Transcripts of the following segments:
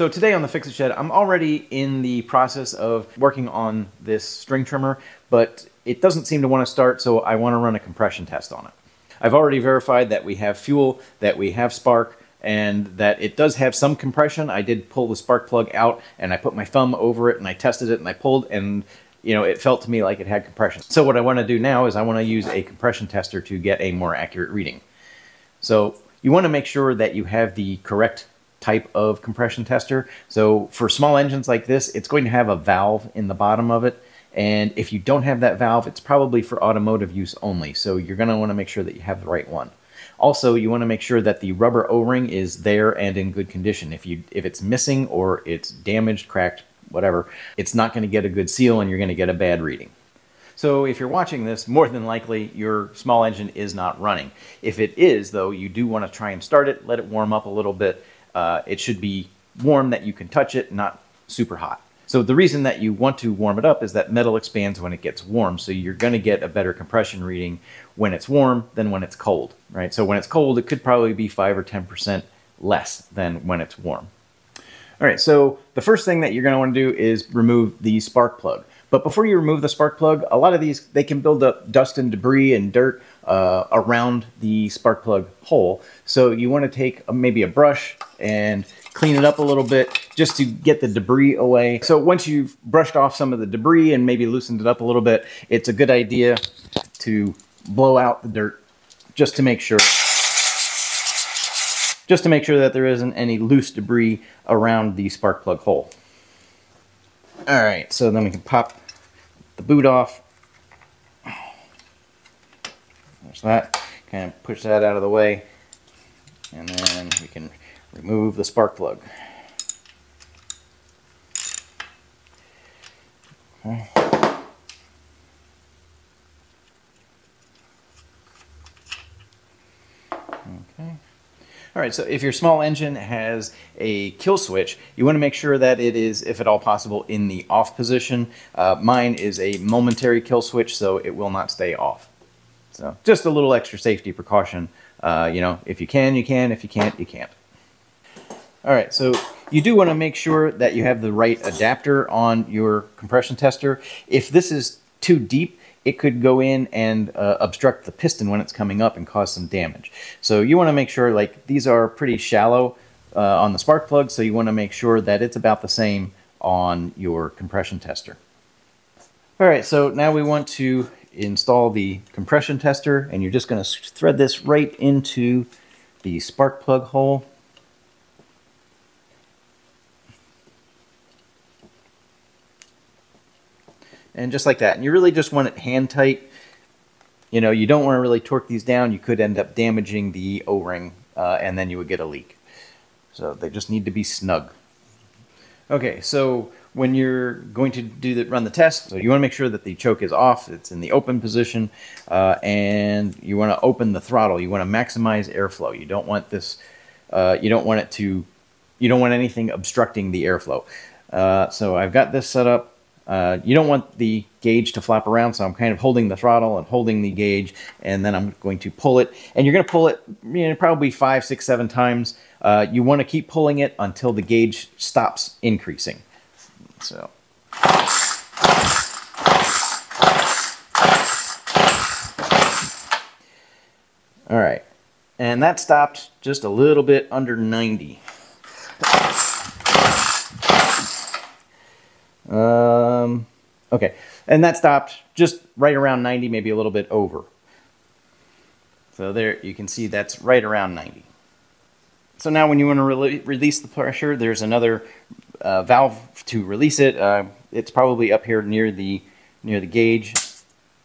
So today on the Fixit Shed, I'm already in the process of working on this string trimmer, but it doesn't seem to want to start, so I want to run a compression test on it. I've already verified that we have fuel, that we have spark, and that it does have some compression. I did pull the spark plug out, and I put my thumb over it, and I tested it, and I pulled, and you know, it felt to me like it had compression. So what I want to do now is I want to use a compression tester to get a more accurate reading. So you want to make sure that you have the correct type of compression tester. So for small engines like this, it's going to have a valve in the bottom of it. And if you don't have that valve, it's probably for automotive use only. So you're going to want to make sure that you have the right one. Also, you want to make sure that the rubber O-ring is there and in good condition. If it's missing or it's damaged, cracked, whatever, it's not going to get a good seal and you're going to get a bad reading. So if you're watching this, more than likely your small engine is not running. If it is though, you do want to try and start it, let it warm up a little bit. It should be warm that you can touch it, not super hot. So the reason that you want to warm it up is that metal expands when it gets warm. So you're going to get a better compression reading when it's warm than when it's cold, right? So when it's cold, it could probably be 5 or 10% less than when it's warm. All right, so the first thing that you're going to want to do is remove the spark plug. But before you remove the spark plug, a lot of these, they can build up dust and debris and dirt around the spark plug hole. So you want to take maybe a brush and clean it up a little bit just to get the debris away. So once you've brushed off some of the debris and maybe loosened it up a little bit, it's a good idea to blow out the dirt just to make sure that there isn't any loose debris around the spark plug hole. All right, so then we can pop the boot off. There's that, kind of push that out of the way. And then we can remove the spark plug. Okay. All right, so if your small engine has a kill switch, you want to make sure that it is, if at all possible, in the off position. Mine is a momentary kill switch, so it will not stay off. So just a little extra safety precaution. You know, if you can, you can. If you can't, you can't. All right, so you do want to make sure that you have the right adapter on your compression tester. If this is too deep, it could go in and obstruct the piston when it's coming up and cause some damage. So you want to make sure, like, these are pretty shallow on the spark plug, so you want to make sure that it's about the same on your compression tester. All right, so now we want to install the compression tester, and you're just going to thread this right into the spark plug hole. And just like that. And you really just want it hand tight. You know, you don't want to really torque these down. You could end up damaging the O-ring and then you would get a leak. So they just need to be snug. Okay, so when you're going to run the test, so you want to make sure that the choke is off, it's in the open position, and you want to open the throttle. You want to maximize airflow. You don't want this, you don't want anything obstructing the airflow. So I've got this set up. You don't want the gauge to flap around, so I'm kind of holding the throttle and holding the gauge, and then I'm going to pull it. And you're going to pull it, you know, probably 5, 6, 7 times. You want to keep pulling it until the gauge stops increasing. So, all right, and that stopped just a little bit under 90. Okay, and that stopped just right around 90, maybe a little bit over. So there, you can see that's right around 90. So now when you want to release the pressure, there's another valve to release it. It's probably up here near the gauge,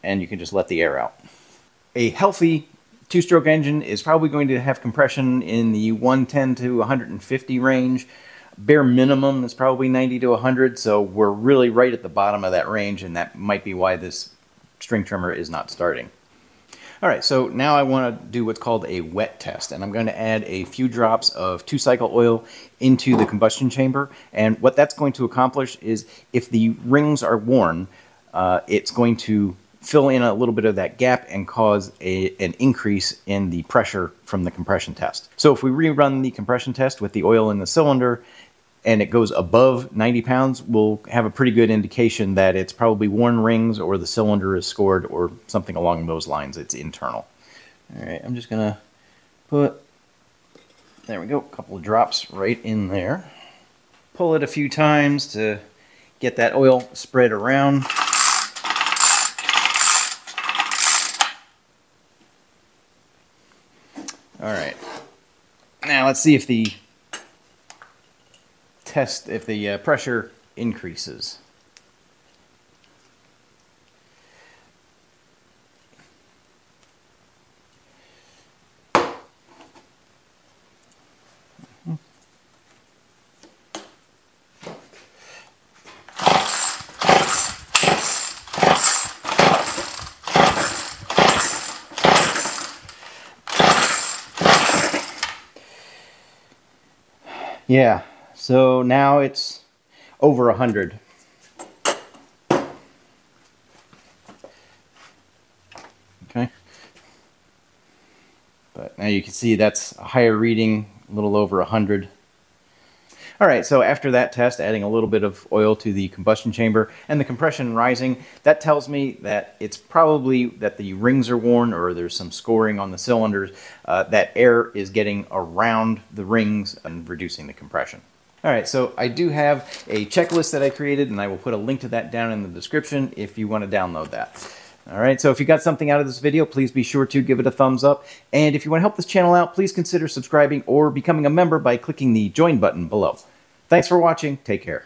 and you can just let the air out. A healthy two-stroke engine is probably going to have compression in the 110 to 150 range. Bare minimum is probably 90 to 100, so we're really right at the bottom of that range, and that might be why this string trimmer is not starting. All right, so now I want to do what's called a wet test, and I'm going to add a few drops of two-cycle oil into the combustion chamber, and what that's going to accomplish is if the rings are worn, it's going to fill in a little bit of that gap and cause an increase in the pressure from the compression test. So if we rerun the compression test with the oil in the cylinder and it goes above 90 pounds, we'll have a pretty good indication that it's probably worn rings or the cylinder is scored or something along those lines. It's internal. All right, I'm just gonna put, there we go, a couple of drops right in there. Pull it a few times to get that oil spread around. All right, now let's see if the test, if the pressure increases. Yeah, so now it's over 100. Okay. But now you can see that's a higher reading, a little over 100. All right, so after that test, adding a little bit of oil to the combustion chamber and the compression rising, that tells me that it's probably that the rings are worn or there's some scoring on the cylinders, that air is getting around the rings and reducing the compression. All right, so I do have a checklist that I created, and I will put a link to that down in the description if you want to download that. All right, so if you got something out of this video, please be sure to give it a thumbs up. And if you want to help this channel out, please consider subscribing or becoming a member by clicking the join button below. Thanks for watching. Take care.